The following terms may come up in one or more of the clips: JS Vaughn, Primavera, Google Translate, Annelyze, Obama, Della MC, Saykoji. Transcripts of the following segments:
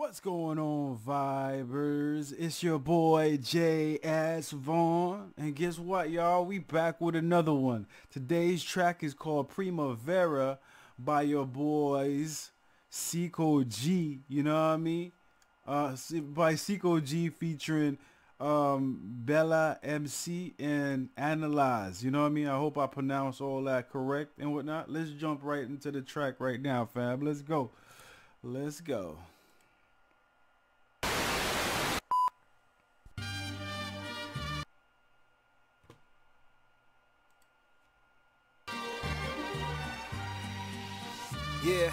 What's going on, Vibers? It's your boy JS Vaughn, and guess what, y'all? We back with another one. Today's track is called Primavera by your boys Saykoji, you know what I mean? By Saykoji featuring Della MC and Annelyze, you know what I mean? I hope I pronounce all that correct and whatnot. Let's jump right into the track right now, fam. Let's go. Let's go. Yeah,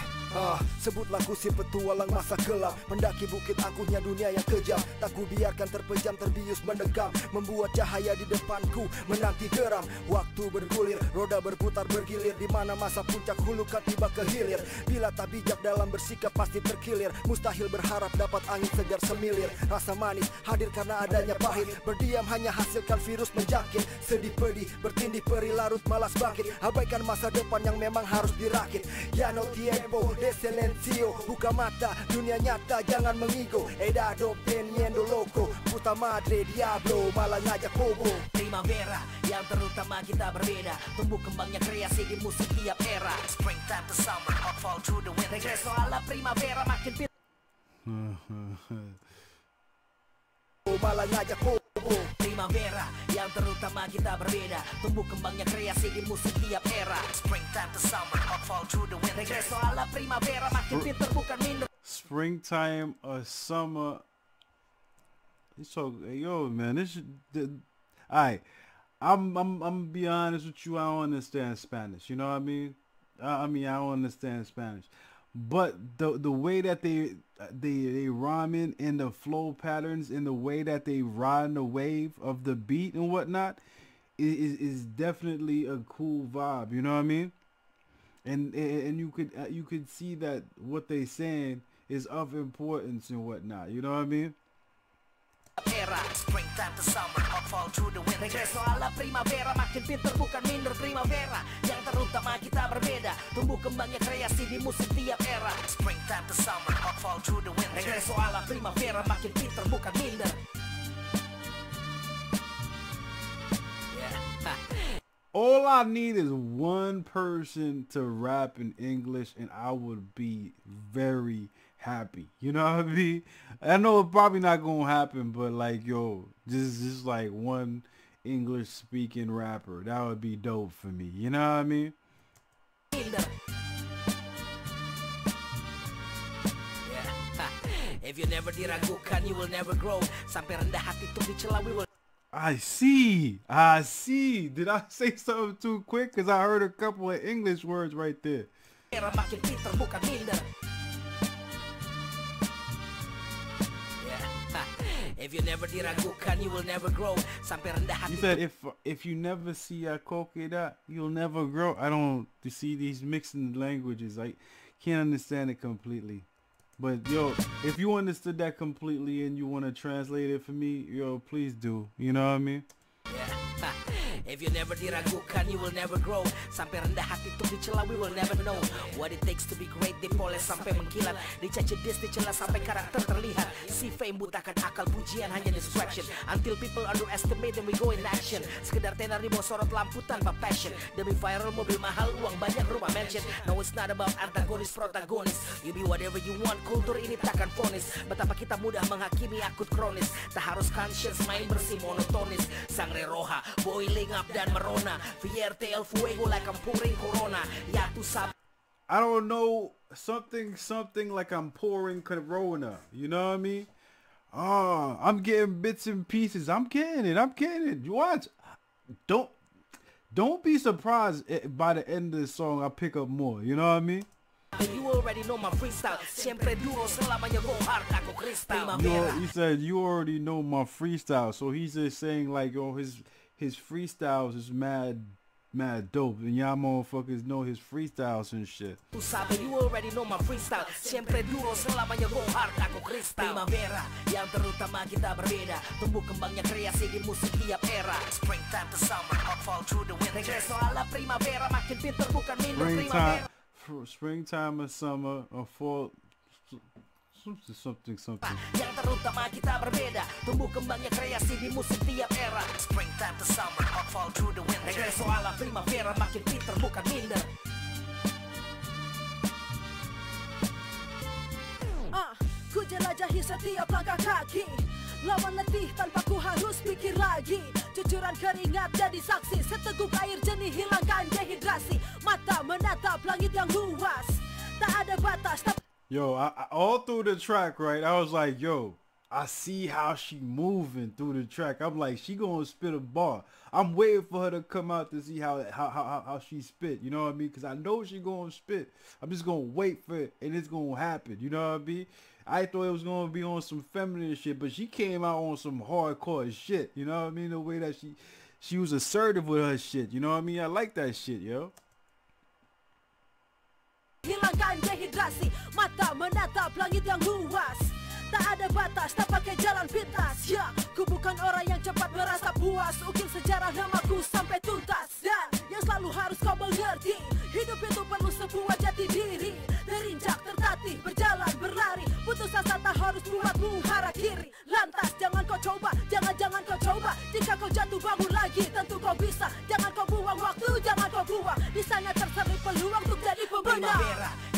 sebutlah kusir petualang masa gelap, mendaki bukit angkuhnya dunia yang kejam. Tak ku biarkan terpejam, terbius mendekam, membuat cahaya di depanku menanti geram. Waktu bergulir, roda berputar bergilir, di mana masa puncak hulu kan tiba ke hilir. Bila tak bijak dalam bersikap pasti terkilir, mustahil berharap dapat angin segar semilir. Rasa manis hadir karena adanya pahit, berdiam hanya hasilkan virus menjakit. Sedih pedih, bertindih peri larut malas bangkit, abaikan masa depan yang memang harus dirakit. Ya no tiempo de silencio, buka mata, dunia nyata jangan mengigo. Edado teniendo loco, puta madre diablo, malah ngajak bobo. Primavera, yang terutama kita berbeda, tumbuh kembangnya kreasi di musik tiap era. Springtime to summer, hot fall through the winter, regreso a la primavera makin pil malah ngajak bobo. Primavera, yang terutama kita berbeda, tumbuh kembangnya kreasi di musik tiap era. Springtime to summer, hot fall through the winter, regreso a la primavera makin pinter bukan minder. Springtime or summer, it's so, yo man, this alright. I'm be honest with you, I don't understand Spanish, you know what I mean? I don't understand Spanish, but the way that they rhyming and the flow patterns and the way that they ride the wave of the beat and whatnot is definitely a cool vibe, you know what I mean? And you could see that what they saying is of importance and whatnot, you know what I mean? Era, springtime to summer, hot fall through the winter, regreso a la primavera, makin pinter bukan minder. Primavera, yang terutama kita berbeda, tumbuh kembangnya kreasi di musik tiap era. Springtime to summer, hot fall through the winter, regreso a la primavera, makin pinter bukan minder. All I need is one person to rap in English and I would be very happy, you know what I mean? I know it's probably not gonna happen, but like, yo, just like one English speaking rapper, that would be dope for me, you know what I mean? If you never diragukan, you will never grow. Sampai rendah hati tuh dicela, we will. I see. Did I say something too quick? Cause I heard a couple of English words right there. If you never diragukan, you will never grow. You said if you never see a kokeda, you'll never grow. I don't see these mixing languages. I can't understand it completely. But yo, if you understood that completely and you want to translate it for me, yo, please do. You know what I mean? Yeah. If you never diragukan, you will never grow. Sampai rendah hati tuh dicela, we will never know what it takes to be great. Dipoles sampai mengkilat, dicacedis, dicela sampai karakter terlihat. Si fame butakan akal, pujian hanya distraction. Until people underestimate and we go in action. Sekedar tenar di bawah sorot lampu tanpa passion. Demi viral, mobil mahal, uang banyak, rumah mansion. No, it's not about antagonis, protagonis. You be whatever you want, kultur ini takkan fonis. Betapa kita mudah menghakimi akut kronis. Tak harus conscious, main bersih monotonis. Sang reroha, boiling up dan merona. Vierte el fuego like I'm pouring corona. Ya tu sab, I don't know, something like I'm pouring corona, you know what I mean? Oh, I'm getting bits and pieces. I'm getting it. Watch. Don't be surprised by the end of the song I pick up more, you know what I mean? You already know my freestyle. Siempre duro, selamanya go hard, aku kristal. He said you already know my freestyle. So he's just saying like, yo, his freestyles is mad dope, and y'all motherfuckers know his freestyles and shit. You already know my freestyle. Siempre duro, selamanya go hard, aku kristal. Primavera, yang terutama kita berbeda, tumbuh kembangnya kreasi di musik tiap era. Springtime to summer, hot fall through the winter, regreso a la primavera, makin pinter bukan minder. Springtime or summer or fall, something. Yang terutama kita berbeda, tumbuh kembangnya kreasi di musik tiap era. Springtime to summer, hot fall through the winter. Regreso a la primavera, makin pinter bukan minder. Ku jelajahi setiap langkah kaki, lawan letih tanpa ku harus pikir lagi. Cucuran keringat jadi saksi, seteguk air jernih hilangkan dehidrasi. Mata menatap langit yang luas, tak ada batas. Yo, all through the track, right? I was like, yo, I see how she moving through the track. I'm like, she gonna spit a bar. I'm waiting for her to come out to see how she spit. You know what I mean? Because I know she gonna spit. I'm just gonna wait for it, and it's gonna happen. You know what I mean? I thought it was gonna be on some feminine shit, but she came out on some hardcore shit. You know what I mean? The way that she was assertive with her shit. You know what I mean? I like that shit, yo. Hilangkan dehidrasi, mata menatap langit yang luas. Tak ada batas, tak pakai jalan pintas. Ya, ku bukan orang yang cepat merasa puas. Ukir sejarah namaku sampai tuntas. Dan yang selalu harus kau mengerti, hidup itu perlu sebuah jati diri. Terinjak, tertatih, berjalan, berlari. Putus asa tak harus buatmu hara kiri. Lantas, jangan kau coba, jangan-jangan kau coba. Jika kau jatuh bangun lagi, tentu kau bisa. Jangan kau buang waktu, jangan kau buang. Di sana terserit peluang untuk jadi pembina.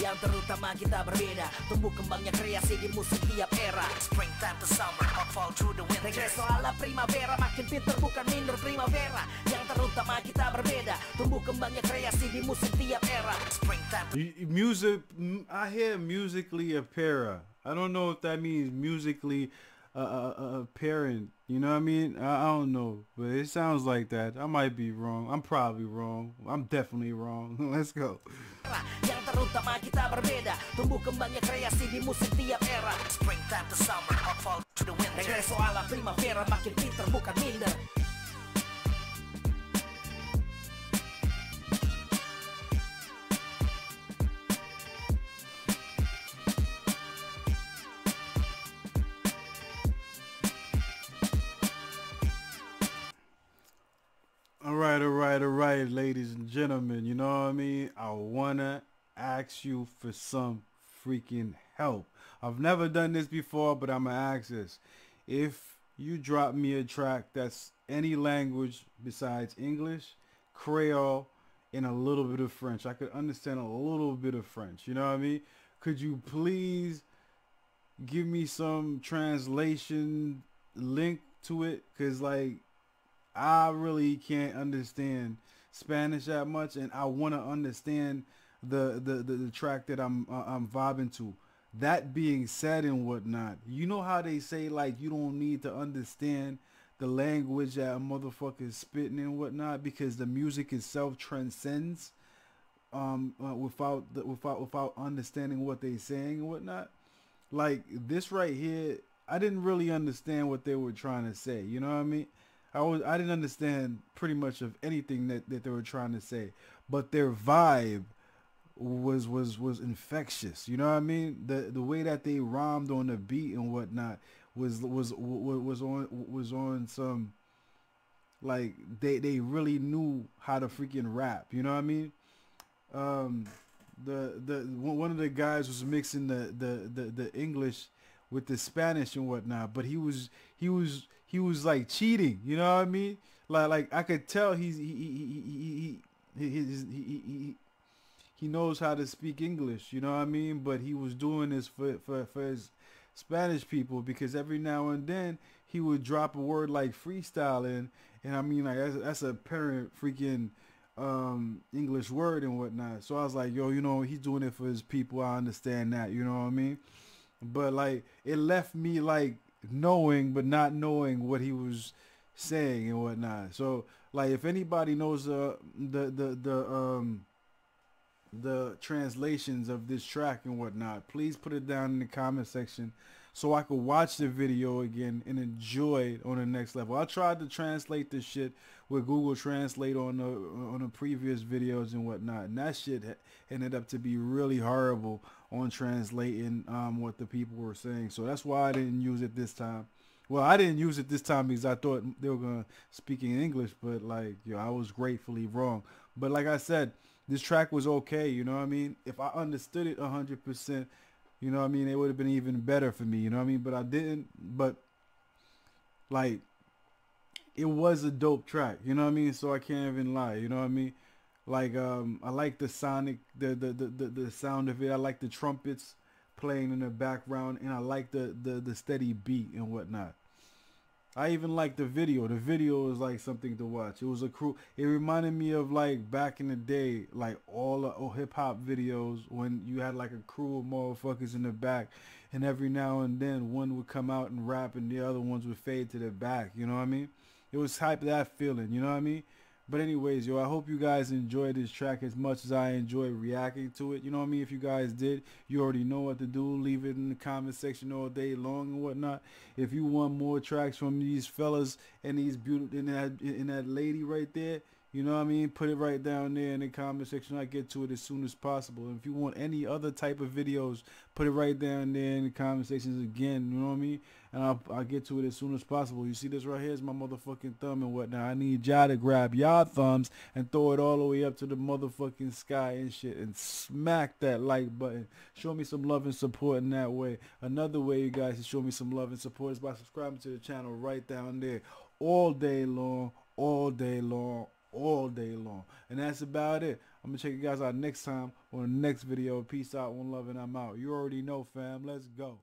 Yang terutama kita berbeda, tumbuh kembangnya kreasi di musik tiap era. Springtime to summer, hot fall through the winter. Regreso a la primavera, makin pinter bukan minder. Primavera, yang terutama kita berbeda, tumbuh kembangnya kreasi di musik tiap era. Springtime. Music, I hear musically a para. I don't know if that means musically apparent. You know what I mean? I don't know, but it sounds like that. I might be wrong. I'm probably wrong. I'm definitely wrong. Let's go. Terutama kita berbeda, tumbuh kembangnya kreasi di musik tiap era. Springtime to summer, hot fall to the winter. Regreso a la primavera, makin pinter bukan minder. All right, ladies and gentlemen, you know what I mean? I wanna ask you for some freaking help. I've never done this before, but I'm gonna ask this. If you drop me a track that's any language besides English, Creole, and a little bit of French, I could understand a little bit of French, you know what I mean? Could you please give me some translation link to it? Because like, I really can't understand Spanish that much, and I want to understand the track that I'm vibing to. That being said and whatnot, you know how they say like you don't need to understand the language that a motherfucker is spitting and whatnot, because the music itself transcends without understanding what they saying and whatnot. Like this right here, I didn't really understand what they were trying to say. You know what I mean? I didn't understand pretty much of anything that they were trying to say, but their vibe was infectious. You know what I mean? The way that they rhymed on the beat and whatnot was on some, like, they really knew how to freaking rap. You know what I mean? The one of the guys was mixing the English with the Spanish and whatnot, but he was like cheating. You know what I mean? Like I could tell he knows how to speak English, you know what I mean? But he was doing this for his Spanish people, because every now and then he would drop a word like freestyle in, and I mean, like that's a parent freaking English word and whatnot. So I was like, yo, you know, he's doing it for his people. I understand that, you know what I mean? But like, it left me like knowing, but not knowing what he was saying and whatnot. So like, if anybody knows the translations of this track and whatnot, please put it down in the comment section so I could watch the video again and enjoy it on the next level. I tried to translate this shit with Google Translate on the previous videos and whatnot, and that shit ended up to be really horrible on translating what the people were saying. So that's why I didn't use it this time. Well, I didn't use it this time because I thought they were gonna speak in English, but like, yo, I was gratefully wrong. But like I said, this track was okay, you know what I mean? If I understood it 100%, You know what I mean? It would have been even better for me. You know what I mean? But I didn't. But like, it was a dope track. You know what I mean? So I can't even lie. You know what I mean? Like, I like the sonic, the sound of it. I like the trumpets playing in the background, and I like the steady beat and whatnot. I even like the video. The video is like something to watch. It was a crew. It reminded me of like back in the day, like all the hip hop videos when you had like a crew of motherfuckers in the back, and every now and then one would come out and rap and the other ones would fade to the back. You know what I mean? It was hype, that feeling. You know what I mean? But anyways, yo, I hope you guys enjoyed this track as much as I enjoy reacting to it. You know what I mean? If you guys did, you already know what to do. Leave it in the comment section all day long and whatnot. If you want more tracks from these fellas and these beautiful, and that lady right there, you know what I mean? Put it right down there in the comment section. I get to it as soon as possible. And if you want any other type of videos, put it right down there in the comment sections again. You know what I mean? And I'll get to it as soon as possible. You see this right here is my motherfucking thumb and whatnot. I need y'all to grab y'all thumbs and throw it all the way up to the motherfucking sky and shit. And smack that like button. Show me some love and support in that way. Another way you guys can show me some love and support is by subscribing to the channel right down there. All day long. All day long. All day long. And that's about it. I'm gonna check you guys out next time on the next video. Peace out, one love, and I'm out. You already know, fam. Let's go.